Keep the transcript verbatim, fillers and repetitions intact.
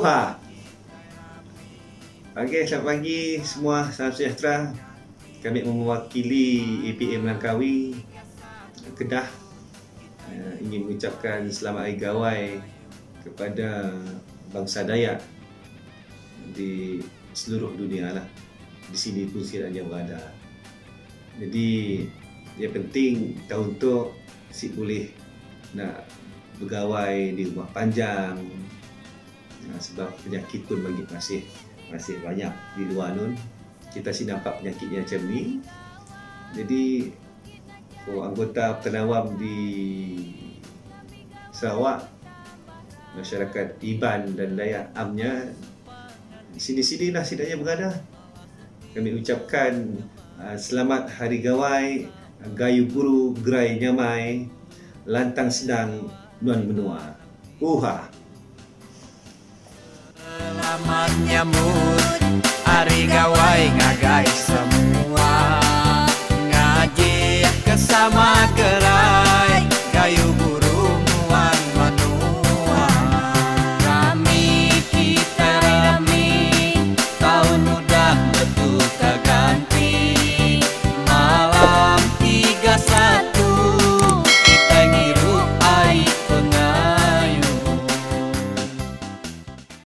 Duha. Okey, selamat pagi semua, salam sejahtera. Kami mewakili A P M Langkawi Kedah uh, ingin mengucapkan selamat Hari Gawai kepada bangsa Dayak di seluruh dunia lah. Di sini pun sekiranya berada. Jadi yang penting tahun tu si boleh nak bergawai di rumah panjang, nah, sebab penyakit pun bagi masih masih banyak di luar nun. Kita sih nampak penyakitnya macam ni. Jadi oh, anggota Pertuan Awam di Sarawak, masyarakat Iban dan Dayak amnya di sini-sini lah sidaknya berada. Kami ucapkan uh, selamat Hari Gawai, Gayu Guru, Gerai Nyamai, Lantang Senang, NGUAN MENUA. Uha. Selamat nyambut Hari Gawai ngagai semua.